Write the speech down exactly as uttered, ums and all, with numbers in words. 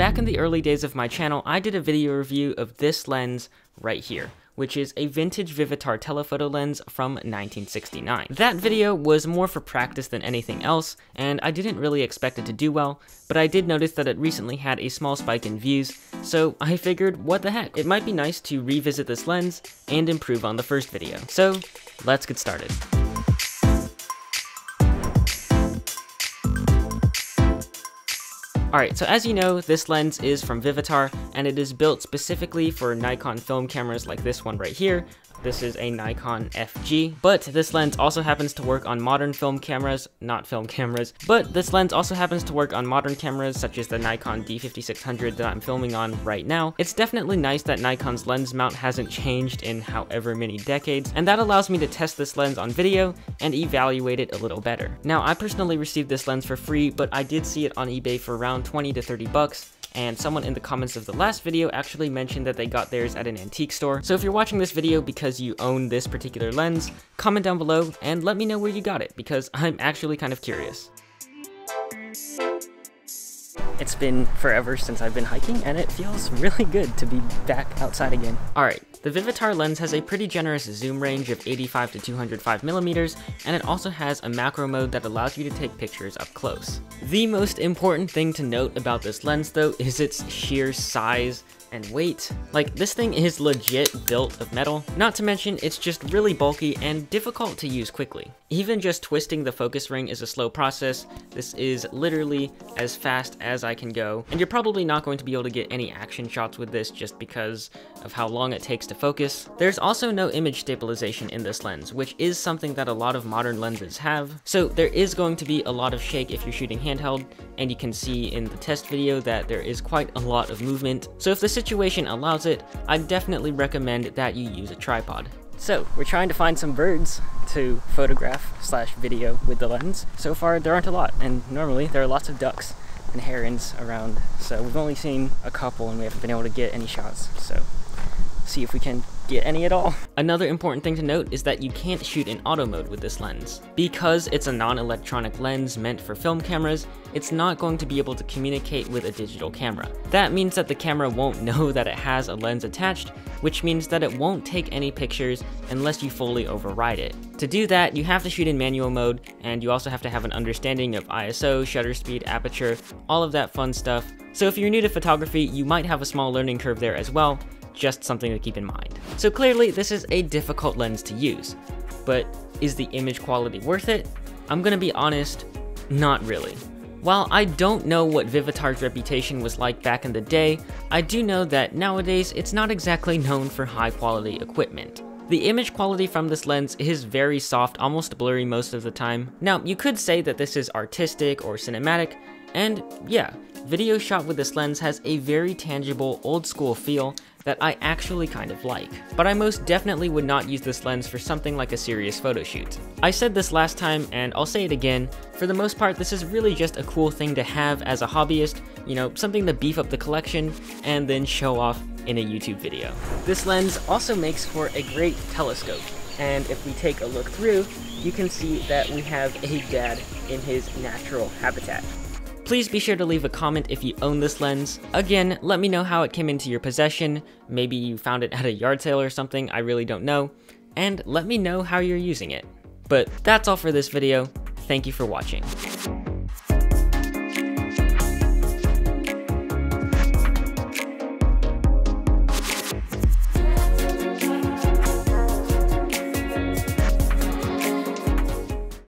Back in the early days of my channel, I did a video review of this lens right here, which is a vintage Vivitar telephoto lens from nineteen sixty-nine. That video was more for practice than anything else, and I didn't really expect it to do well, but I did notice that it recently had a small spike in views, so I figured, what the heck? It might be nice to revisit this lens and improve on the first video. So let's get started. Alright, so as you know, this lens is from Vivitar, and it is built specifically for Nikon film cameras like this one right here. This is a Nikon F G, but this lens also happens to work on modern film cameras, not film cameras, but this lens also happens to work on modern cameras such as the Nikon D fifty-six hundred that I'm filming on right now. It's definitely nice that Nikon's lens mount hasn't changed in however many decades, and that allows me to test this lens on video and evaluate it a little better. Now, I personally received this lens for free, but I did see it on eBay for around twenty to thirty bucks. And someone in the comments of the last video actually mentioned that they got theirs at an antique store. So if you're watching this video because you own this particular lens, comment down below and let me know where you got it, because I'm actually kind of curious. It's been forever since I've been hiking, and it feels really good to be back outside again. Alright, the Vivitar lens has a pretty generous zoom range of eighty-five to two hundred five millimeters, and it also has a macro mode that allows you to take pictures up close. The most important thing to note about this lens, though, is its sheer size and weight. Like, this thing is legit built of metal, not to mention it's just really bulky and difficult to use quickly. Even just twisting the focus ring is a slow process. This is literally as fast as I can go, and you're probably not going to be able to get any action shots with this just because of how long it takes to focus. There's also no image stabilization in this lens, which is something that a lot of modern lenses have, so there is going to be a lot of shake if you're shooting handheld, and you can see in the test video that there is quite a lot of movement. So if this situation allows it, I definitely recommend that you use a tripod. So we're trying to find some birds to photograph slash video with the lens. So far there aren't a lot, and normally there are lots of ducks and herons around, so we've only seen a couple and we haven't been able to get any shots, so see if we can get any at all. Another important thing to note is that you can't shoot in auto mode with this lens. Because it's a non-electronic lens meant for film cameras, it's not going to be able to communicate with a digital camera. That means that the camera won't know that it has a lens attached, which means that it won't take any pictures unless you fully override it. To do that, you have to shoot in manual mode, and you also have to have an understanding of I S O, shutter speed, aperture, all of that fun stuff. So if you're new to photography, you might have a small learning curve there as well. Just something to keep in mind. So clearly this is a difficult lens to use, but is the image quality worth it? I'm gonna be honest, not really. While I don't know what Vivitar's reputation was like back in the day, I do know that nowadays it's not exactly known for high quality equipment. The image quality from this lens is very soft, almost blurry most of the time. Now, you could say that this is artistic or cinematic, and yeah, video shot with this lens has a very tangible old school feel that I actually kind of like. But I most definitely would not use this lens for something like a serious photo shoot. I said this last time and I'll say it again, for the most part this is really just a cool thing to have as a hobbyist, you know, something to beef up the collection and then show off in a YouTube video. This lens also makes for a great telescope, and if we take a look through, you can see that we have a dad in his natural habitat. Please be sure to leave a comment if you own this lens. Again, let me know how it came into your possession. Maybe you found it at a yard sale or something, I really don't know. And let me know how you're using it. But that's all for this video. Thank you for watching.